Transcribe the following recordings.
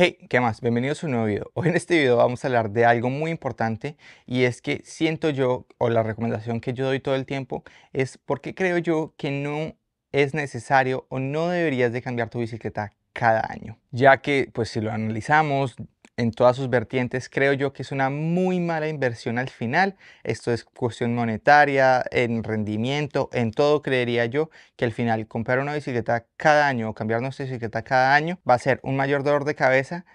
Hey, ¿qué más? Bienvenidos a un nuevo video. Hoy en este video vamos a hablar de algo muy importante, y es que siento yo, o la recomendación que yo doy todo el tiempo, es por qué creo yo que no es necesario o no deberías de cambiar tu bicicleta cada año. Ya que, pues si lo analizamos en todas sus vertientes, creo yo que es una muy mala inversión al final. Esto es cuestión monetaria, en rendimiento, en todo. Creería yo que al final comprar una bicicleta cada año o cambiar nuestra bicicleta cada año va a ser un mayor dolor de cabeza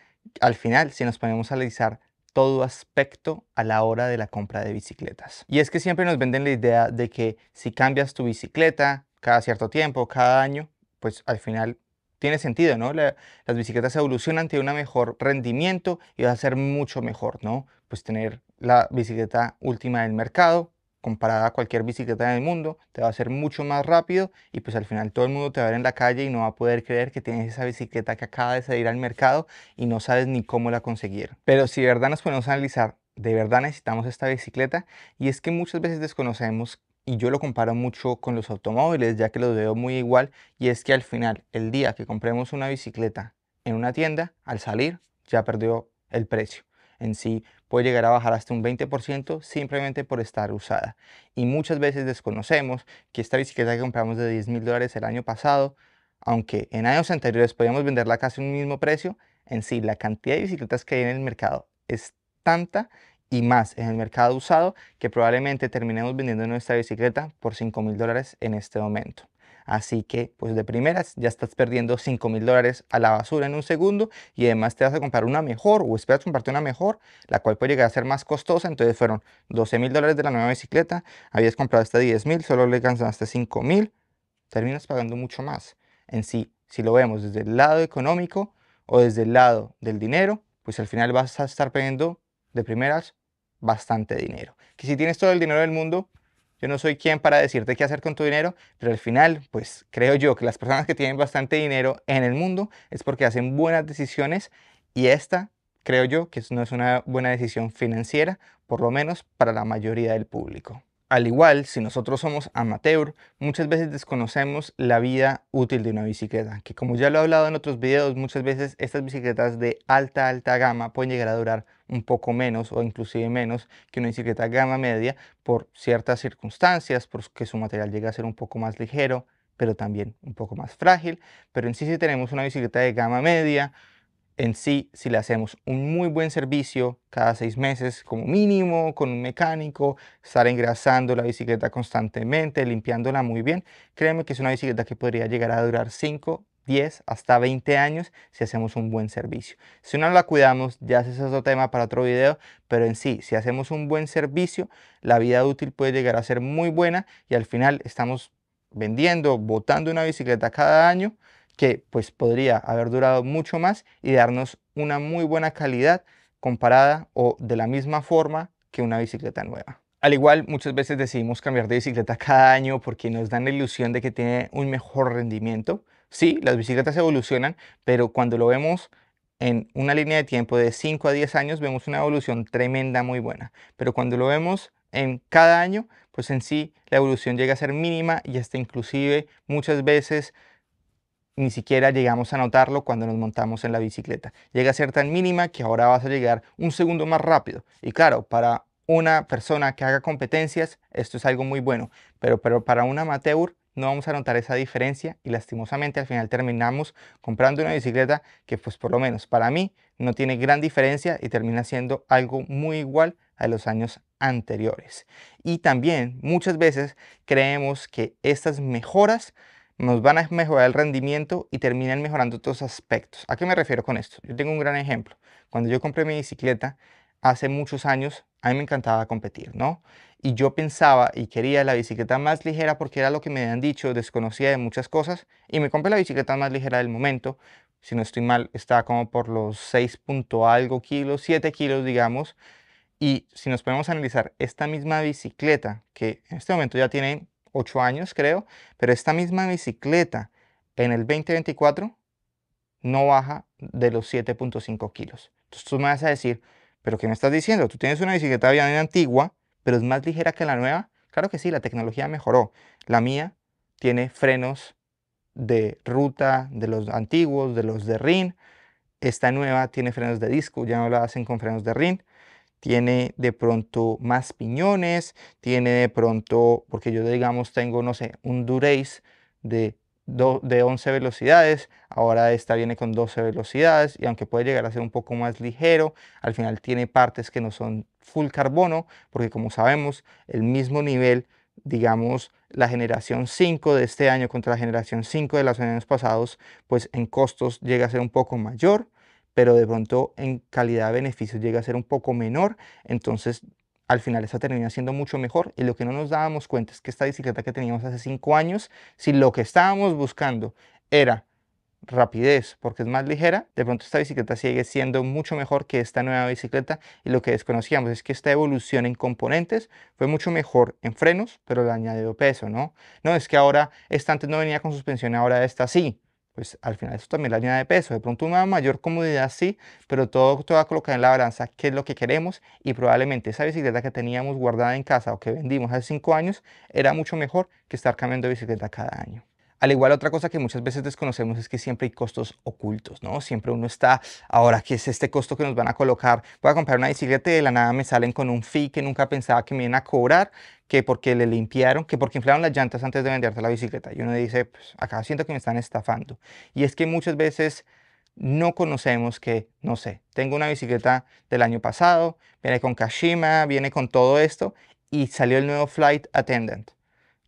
al final si nos ponemos a analizar todo aspecto a la hora de la compra de bicicletas. Y es que siempre nos venden la idea de que si cambias tu bicicleta cada cierto tiempo, cada año, pues al final tiene sentido, ¿no? Las bicicletas evolucionan, tienen un mejor rendimiento y vas a ser mucho mejor, ¿no? Pues tener la bicicleta última del mercado comparada a cualquier bicicleta del mundo te va a hacer mucho más rápido, y pues al final todo el mundo te va a ver en la calle y no va a poder creer que tienes esa bicicleta que acaba de salir al mercado y no sabes ni cómo la conseguir. Pero si de verdad nos ponemos a analizar, de verdad necesitamos esta bicicleta. Y es que muchas veces desconocemos, y yo lo comparo mucho con los automóviles, ya que los veo muy igual, y es que al final, el día que compremos una bicicleta en una tienda, al salir ya perdió el precio. En sí puede llegar a bajar hasta un 20% simplemente por estar usada. Y muchas veces desconocemos que esta bicicleta que compramos de $10.000 el año pasado, aunque en años anteriores podíamos venderla casi a un mismo precio, en sí la cantidad de bicicletas que hay en el mercado es tanta, y más en el mercado usado, que probablemente terminemos vendiendo nuestra bicicleta por $5.000 en este momento. Así que, pues de primeras, ya estás perdiendo $5.000 a la basura en un segundo, y además te vas a comprar una mejor, o esperas comprarte una mejor, la cual puede llegar a ser más costosa. Entonces fueron $12.000 de la nueva bicicleta, habías comprado hasta $10.000, solo le alcanzaste $5.000, terminas pagando mucho más. En sí, si lo vemos desde el lado económico o desde el lado del dinero, pues al final vas a estar perdiendo de primeras bastante dinero. Que si tienes todo el dinero del mundo, yo no soy quien para decirte qué hacer con tu dinero, pero al final, pues creo yo que las personas que tienen bastante dinero en el mundo es porque hacen buenas decisiones, y esta creo yo que no es una buena decisión financiera, por lo menos para la mayoría del público. Al igual, si nosotros somos amateur, muchas veces desconocemos la vida útil de una bicicleta, que como ya lo he hablado en otros videos, muchas veces estas bicicletas de alta gama pueden llegar a durar un poco menos, o inclusive menos que una bicicleta gama media, por ciertas circunstancias, porque su material llega a ser un poco más ligero, pero también un poco más frágil. Pero en sí, si tenemos una bicicleta de gama media, en sí, si le hacemos un muy buen servicio cada 6 meses como mínimo, con un mecánico, estar engrasando la bicicleta constantemente, limpiándola muy bien, créeme que es una bicicleta que podría llegar a durar 5, 10, hasta 20 años si hacemos un buen servicio. Si no la cuidamos, ya ese es otro tema para otro video, pero en sí, si hacemos un buen servicio, la vida útil puede llegar a ser muy buena, y al final estamos vendiendo, botando una bicicleta cada año que pues podría haber durado mucho más y darnos una muy buena calidad comparada o de la misma forma que una bicicleta nueva. Al igual, muchas veces decidimos cambiar de bicicleta cada año porque nos dan la ilusión de que tiene un mejor rendimiento. Sí, las bicicletas evolucionan, pero cuando lo vemos en una línea de tiempo de 5 a 10 años, vemos una evolución tremenda, muy buena. Pero cuando lo vemos en cada año, pues en sí la evolución llega a ser mínima, y hasta inclusive muchas veces ni siquiera llegamos a notarlo cuando nos montamos en la bicicleta. Llega a ser tan mínima que ahora vas a llegar un segundo más rápido. Y claro, para una persona que haga competencias esto es algo muy bueno, pero para un amateur no vamos a notar esa diferencia, y lastimosamente al final terminamos comprando una bicicleta que, pues por lo menos para mí, no tiene gran diferencia y termina siendo algo muy igual a los años anteriores. Y también muchas veces creemos que estas mejoras nos van a mejorar el rendimiento y terminan mejorando otros aspectos. ¿A qué me refiero con esto? Yo tengo un gran ejemplo. Cuando yo compré mi bicicleta hace muchos años, a mí me encantaba competir, ¿no? Y yo pensaba y quería la bicicleta más ligera porque era lo que me habían dicho, desconocía de muchas cosas, y me compré la bicicleta más ligera del momento. Si no estoy mal, estaba como por los 6 punto algo kilos, 7 kilos, digamos. Y si nos podemos analizar esta misma bicicleta, que en este momento ya tiene 8 años creo, pero esta misma bicicleta en el 2024 no baja de los 7.5 kilos. Entonces tú me vas a decir, ¿pero qué me estás diciendo? Tú tienes una bicicleta bien antigua, pero es más ligera que la nueva. Claro que sí, la tecnología mejoró. La mía tiene frenos de ruta, de los antiguos, de los de rin, Esta nueva tiene frenos de disco, ya no la hacen con frenos de rin. Tiene de pronto más piñones, tiene de pronto, porque yo digamos tengo, no sé, un Durace de 11 velocidades, ahora esta viene con 12 velocidades y aunque puede llegar a ser un poco más ligero, al final tiene partes que no son full carbono, porque como sabemos, el mismo nivel, digamos, la generación 5 de este año contra la generación 5 de los años pasados, pues en costos llega a ser un poco mayor, pero de pronto en calidad de beneficio llega a ser un poco menor, entonces al final esta termina siendo mucho mejor. Y lo que no nos dábamos cuenta es que esta bicicleta que teníamos hace 5 años, si lo que estábamos buscando era rapidez porque es más ligera, de pronto esta bicicleta sigue siendo mucho mejor que esta nueva bicicleta, y lo que desconocíamos es que esta evolución en componentes fue mucho mejor en frenos, pero le añadió peso, ¿no? No, es que ahora esta antes no venía con suspensión, ahora esta sí. Pues al final eso también la línea de peso, de pronto una mayor comodidad sí, pero todo va a colocar en la balanza qué es lo que queremos, y probablemente esa bicicleta que teníamos guardada en casa o que vendimos hace 5 años era mucho mejor que estar cambiando de bicicleta cada año. Al igual, otra cosa que muchas veces desconocemos es que siempre hay costos ocultos, ¿no? Siempre uno está, ahora, ¿qué es este costo que nos van a colocar? Voy a comprar una bicicleta y de la nada me salen con un fee que nunca pensaba que me iban a cobrar, que porque le limpiaron, que porque inflaron las llantas antes de venderte la bicicleta. Y uno dice, pues acá siento que me están estafando. Y es que muchas veces no conocemos que, no sé, tengo una bicicleta del año pasado, viene con Kashima, viene con todo esto, y salió el nuevo Flight Attendant.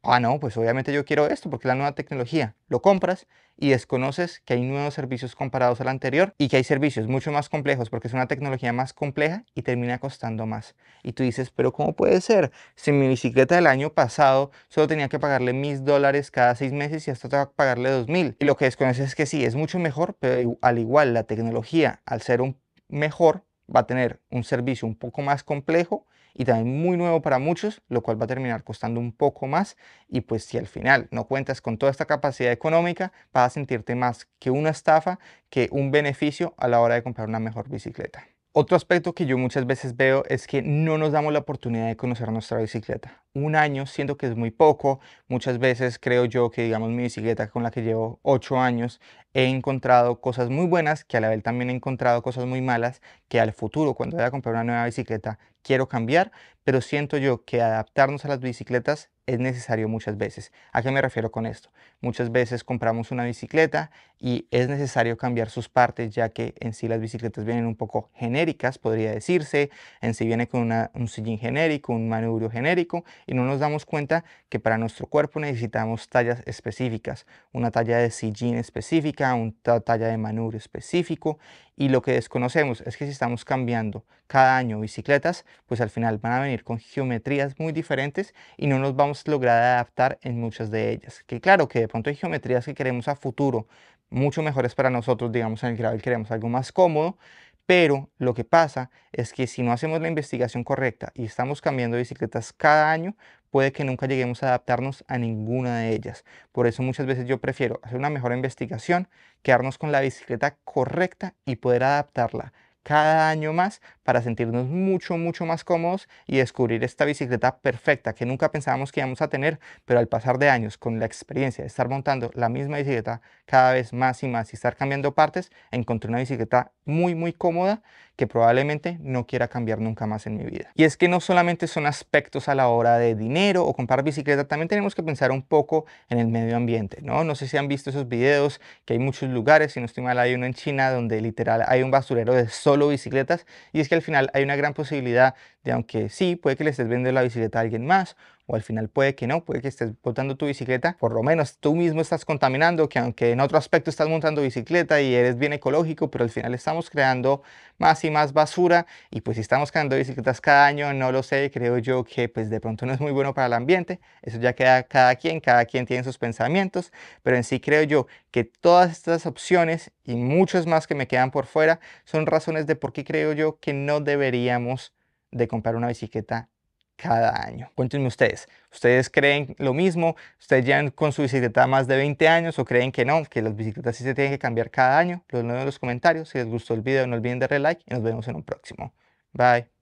Ah, no, pues obviamente yo quiero esto porque es la nueva tecnología. Lo compras y desconoces que hay nuevos servicios comparados al anterior y que hay servicios mucho más complejos porque es una tecnología más compleja y termina costando más. Y tú dices, pero ¿cómo puede ser? Si mi bicicleta del año pasado solo tenía que pagarle $1000 cada 6 meses y hasta tengo que pagarle $2000. Y lo que desconoces es que sí, es mucho mejor, pero al igual la tecnología, al ser mejor, va a tener un servicio un poco más complejo y también muy nuevo para muchos, lo cual va a terminar costando un poco más. Y pues si al final no cuentas con toda esta capacidad económica, vas a sentirte más que una estafa, que un beneficio a la hora de comprar una mejor bicicleta. Otro aspecto que yo muchas veces veo es que no nos damos la oportunidad de conocer nuestra bicicleta. Un año siento que es muy poco. Muchas veces creo yo que, digamos, mi bicicleta con la que llevo 8 años, he encontrado cosas muy buenas, que a la vez también he encontrado cosas muy malas, que al futuro, cuando vaya a comprar una nueva bicicleta, quiero cambiar, pero siento yo que adaptarnos a las bicicletas es necesario muchas veces. ¿A qué me refiero con esto? Muchas veces compramos una bicicleta y es necesario cambiar sus partes, ya que en sí las bicicletas vienen un poco genéricas, podría decirse, en sí viene con un sillín genérico, un manubrio genérico, y no nos damos cuenta que para nuestro cuerpo necesitamos tallas específicas, una talla de sillín específica, una talla de manubrio específico, y lo que desconocemos es que si estamos cambiando cada año bicicletas, pues al final van a venir con geometrías muy diferentes y no nos vamos a lograr adaptar en muchas de ellas. Que claro que de pronto hay geometrías que queremos a futuro mucho mejores para nosotros, digamos en el gravel queremos algo más cómodo, pero lo que pasa es que si no hacemos la investigación correcta y estamos cambiando bicicletas cada año, puede que nunca lleguemos a adaptarnos a ninguna de ellas. Por eso muchas veces yo prefiero hacer una mejor investigación, quedarnos con la bicicleta correcta y poder adaptarla cada año más para sentirnos mucho más cómodos y descubrir esta bicicleta perfecta que nunca pensábamos que íbamos a tener, pero al pasar de años con la experiencia de estar montando la misma bicicleta cada vez más y más y estar cambiando partes, encontré una bicicleta muy cómoda que probablemente no quiera cambiar nunca más en mi vida. Y es que no solamente son aspectos a la hora de dinero o comprar bicicleta, también tenemos que pensar un poco en el medio ambiente, ¿no? No sé si han visto esos videos que hay muchos lugares, si no estoy mal hay uno en China donde literal hay un basurero de solo bicicletas, y es que al final hay una gran posibilidad de, aunque sí, puede que le estés vendiendo la bicicleta a alguien más, o al final puede que no, puede que estés botando tu bicicleta, por lo menos tú mismo estás contaminando, que aunque en otro aspecto estás montando bicicleta y eres bien ecológico, pero al final estamos creando más y más basura, y pues si estamos creando bicicletas cada año, no lo sé, creo yo que pues de pronto no es muy bueno para el ambiente, eso ya queda cada quien tiene sus pensamientos, pero en sí creo yo que todas estas opciones y muchas más que me quedan por fuera son razones de por qué creo yo que no deberíamos de comprar una bicicleta cada año. Cuéntenme ustedes, ¿ustedes creen lo mismo? ¿Ustedes llevan con su bicicleta más de 20 años o creen que no, que las bicicletas sí se tienen que cambiar cada año? Los leo en los comentarios. Si les gustó el video no olviden darle like y nos vemos en un próximo. Bye.